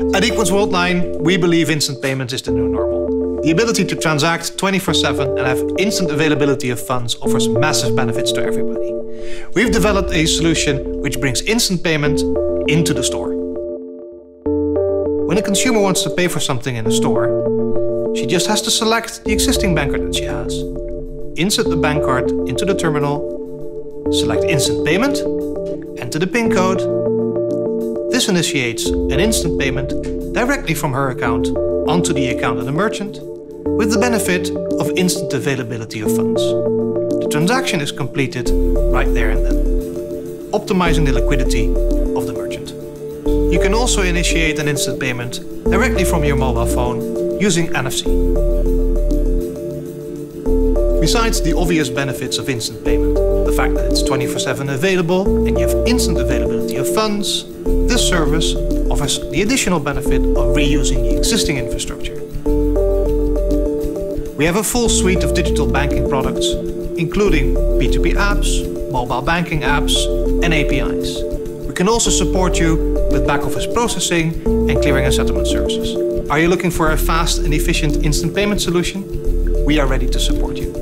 At equensWorldline, we believe instant payments is the new normal. The ability to transact 24/7 and have instant availability of funds offers massive benefits to everybody. We've developed a solution which brings instant payment into the store. When a consumer wants to pay for something in a store, she just has to select the existing bank card that she has, insert the bank card into the terminal, select instant payment, enter the PIN code. This initiates an instant payment directly from her account onto the account of the merchant, with the benefit of instant availability of funds. The transaction is completed right there and then, optimizing the liquidity of the merchant. You can also initiate an instant payment directly from your mobile phone using NFC. Besides the obvious benefits of instant payment, the fact that it's 24/7 available and you have instant availability of funds, this service offers the additional benefit of reusing the existing infrastructure. We have a full suite of digital banking products, including P2P apps, mobile banking apps, and APIs. We can also support you with back-office processing and clearing and settlement services. Are you looking for a fast and efficient instant payment solution? We are ready to support you.